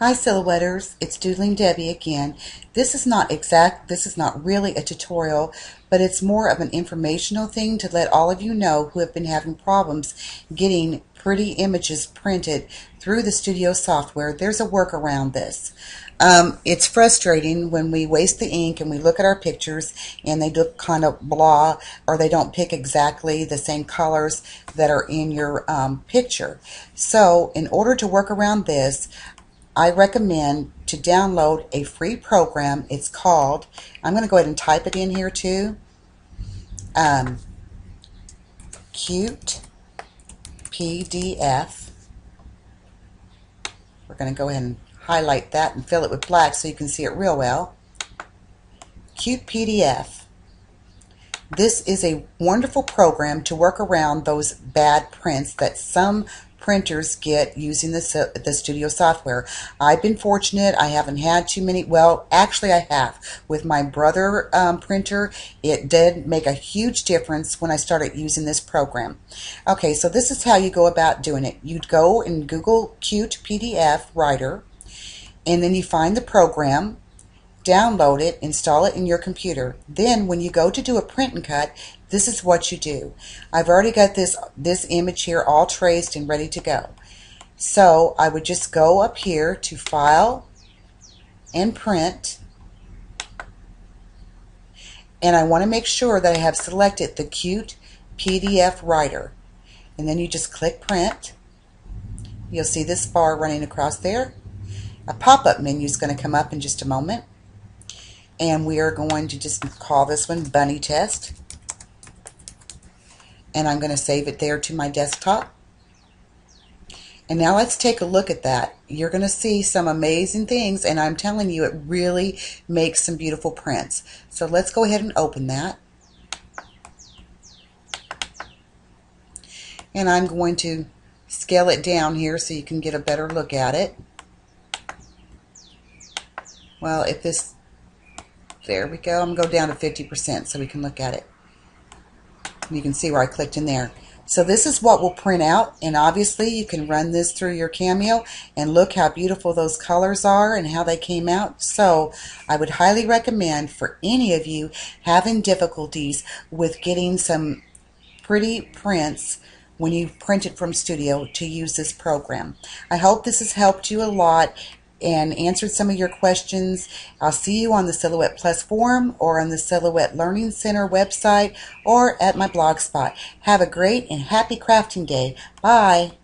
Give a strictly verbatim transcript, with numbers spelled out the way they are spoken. Hi Silhouetters, it's Doodling Debbie again. This is not exact, this is not really a tutorial, but it's more of an informational thing to let all of you know who have been having problems getting pretty images printed through the Studio software. There's a workaround this. Um, it's frustrating when we waste the ink and we look at our pictures and they look kind of blah, or they don't pick exactly the same colors that are in your um, picture. So in order to work around this, I recommend to download a free program. It's called, I'm going to go ahead and type it in here too, um, CutePDF. We're going to go ahead and highlight that and fill it with black so you can see it real well. CutePDF. This is a wonderful program to work around those bad prints that some printers get using the, the Studio software. I've been fortunate. I haven't had too many. Well, actually I have. With my Brother um, printer, it did make a huge difference when I started using this program. Okay, so this is how you go about doing it. You'd go and Google CutePDF Writer, and then you find the program, download it, install it in your computer. Then when you go to do a print and cut, this is what you do. I've already got this this image here all traced and ready to go. So I would just go up here to File and Print, and I want to make sure that I have selected the CutePDF Writer, and then you just click Print. You'll see this bar running across there. A pop-up menu is going to come up in just a moment, and we are going to just call this one Bunny Test, and I'm going to save it there to my desktop. And now let's take a look at that. You're going to see some amazing things, and I'm telling you, it really makes some beautiful prints. So let's go ahead and open that, and I'm going to scale it down here so you can get a better look at it. Well, if this, there we go. I'm going to go down to fifty percent so we can look at it. You can see where I clicked in there. So this is what will print out, and obviously you can run this through your Cameo and look how beautiful those colors are and how they came out. So I would highly recommend for any of you having difficulties with getting some pretty prints when you print it from Studio to use this program. I hope this has helped you a lot and answered some of your questions. I'll see you on the Silhouette Plus forum, or on the Silhouette Learning Center website, or at my blog spot. Have a great and happy crafting day. Bye.